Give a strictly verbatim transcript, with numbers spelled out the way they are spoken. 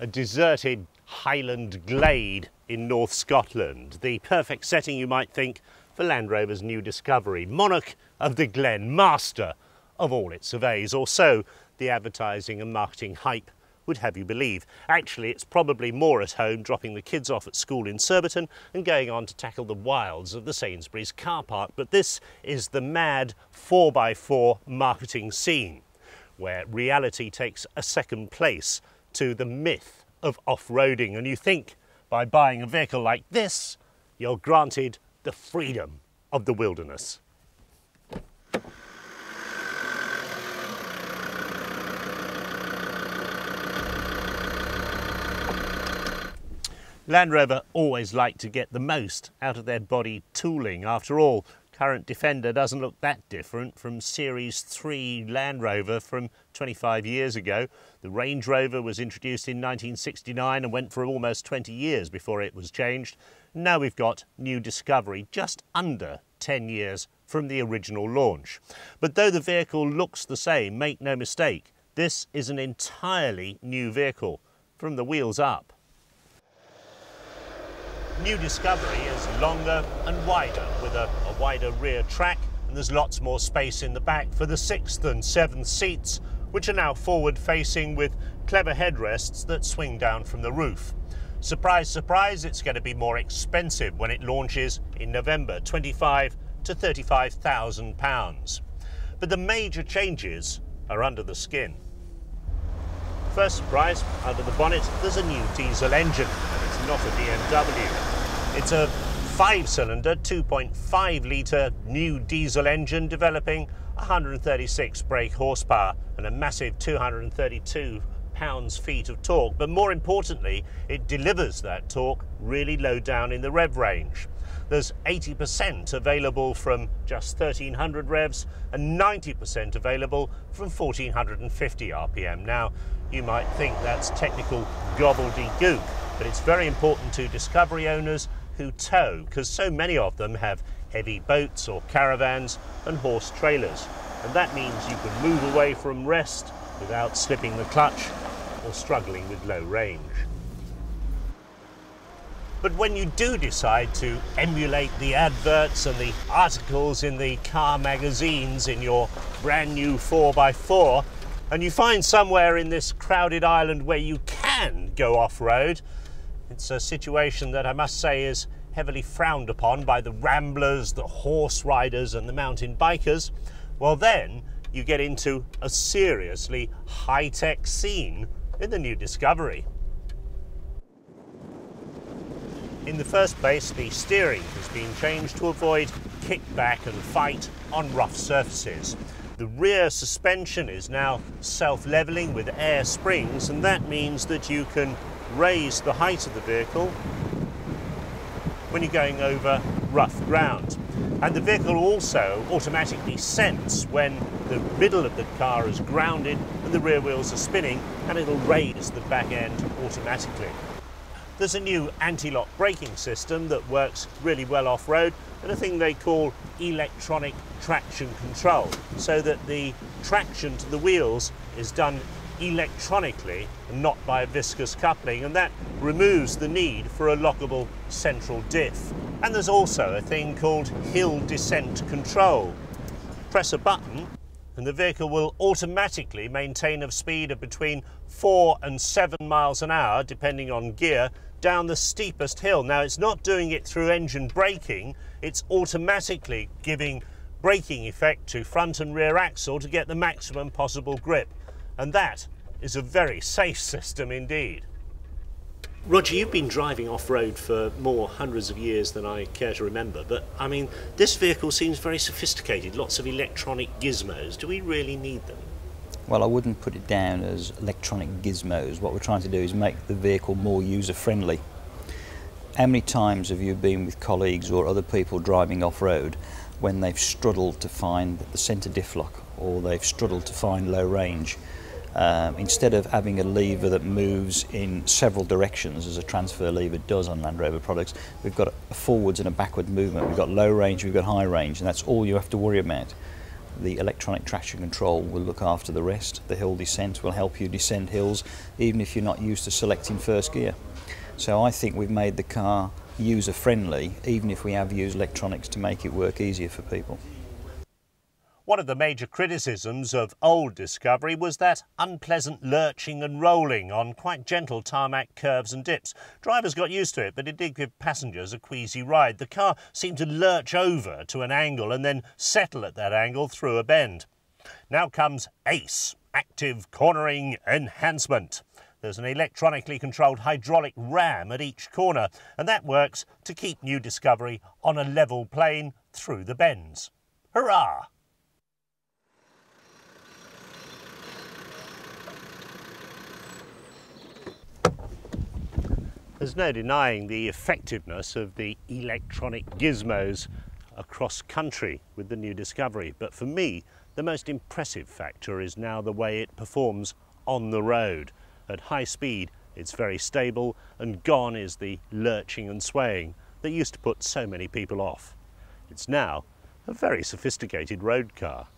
a deserted Highland glade in North Scotland. The perfect setting, you might think, for Land Rover's new Discovery, Monarch of the Glen, master of all its surveys, or so the advertising and marketing hype would have you believe. Actually, it's probably more at home dropping the kids off at school in Surbiton and going on to tackle the wilds of the Sainsbury's car park. But this is the mad four by four marketing scene, where reality takes a second place to the myth of off-roading, and you think by buying a vehicle like this, you're granted the freedom of the wilderness. Land Rover always like to get the most out of their body tooling. After all, current Defender doesn't look that different from Series three Land Rover from twenty-five years ago. The Range Rover was introduced in nineteen sixty-nine and went for almost twenty years before it was changed. Now we've got new Discovery, just under ten years from the original launch. But though the vehicle looks the same, make no mistake, this is an entirely new vehicle from the wheels up. New Discovery is longer and wider, with a, a wider rear track, and there's lots more space in the back for the sixth and seventh seats, which are now forward facing with clever headrests that swing down from the roof. Surprise, surprise, it's going to be more expensive when it launches in November, twenty-five thousand to thirty-five thousand pounds. But the major changes are under the skin. First surprise, under the bonnet, there's a new diesel engine. Not a B M W. It's a five-cylinder, two point five litre new diesel engine developing one hundred thirty-six brake horsepower and a massive two hundred thirty-two pounds-feet of torque. But more importantly, it delivers that torque really low down in the rev range. There's eighty percent available from just thirteen hundred revs and ninety percent available from fourteen fifty R P M. Now, you might think that's technical gobbledygook, but it's very important to Discovery owners who tow, because so many of them have heavy boats or caravans and horse trailers. And that means you can move away from rest without slipping the clutch or struggling with low range. But when you do decide to emulate the adverts and the articles in the car magazines in your brand new four by four, and you find somewhere in this crowded island where you can go off-road, it's a situation that I must say is heavily frowned upon by the ramblers, the horse riders and the mountain bikers. Well, then you get into a seriously high-tech scene in the new Discovery. In the first place, the steering has been changed to avoid kickback and fight on rough surfaces. The rear suspension is now self-leveling with air springs, and that means that you can raise the height of the vehicle when you're going over rough ground. And the vehicle also automatically senses when the middle of the car is grounded and the rear wheels are spinning, and it'll raise the back end automatically. There's a new anti-lock braking system that works really well off-road, and a thing they call electronic traction control, so that the traction to the wheels is done electronically and not by a viscous coupling, and that removes the need for a lockable central diff. And there's also a thing called hill descent control. Press a button and the vehicle will automatically maintain a speed of between four and seven miles an hour, depending on gear, down the steepest hill. Now, it's not doing it through engine braking, it's automatically giving braking effect to front and rear axle to get the maximum possible grip. And that is a very safe system indeed. Roger, you've been driving off-road for more hundreds of years than I care to remember, but I mean, this vehicle seems very sophisticated, lots of electronic gizmos. Do we really need them? Well, I wouldn't put it down as electronic gizmos. What we're trying to do is make the vehicle more user-friendly. How many times have you been with colleagues or other people driving off-road when they've struggled to find the centre diff lock, or they've struggled to find low range? Um, instead of having a lever that moves in several directions, as a transfer lever does on Land Rover products, we've got a forwards and a backward movement. We've got low range, we've got high range, and that's all you have to worry about. The electronic traction control will look after the rest. The hill descent will help you descend hills even if you're not used to selecting first gear. So I think we've made the car user friendly even if we have used electronics to make it work easier for people. One of the major criticisms of old Discovery was that unpleasant lurching and rolling on quite gentle tarmac curves and dips. Drivers got used to it, but it did give passengers a queasy ride. The car seemed to lurch over to an angle and then settle at that angle through a bend. Now comes ACE, Active Cornering Enhancement. There's an electronically controlled hydraulic ram at each corner, and that works to keep new Discovery on a level plane through the bends. Hurrah! There's no denying the effectiveness of the electronic gizmos across country with the new Discovery, but for me the most impressive factor is now the way it performs on the road. At high speed it's very stable, and gone is the lurching and swaying that used to put so many people off. It's now a very sophisticated road car.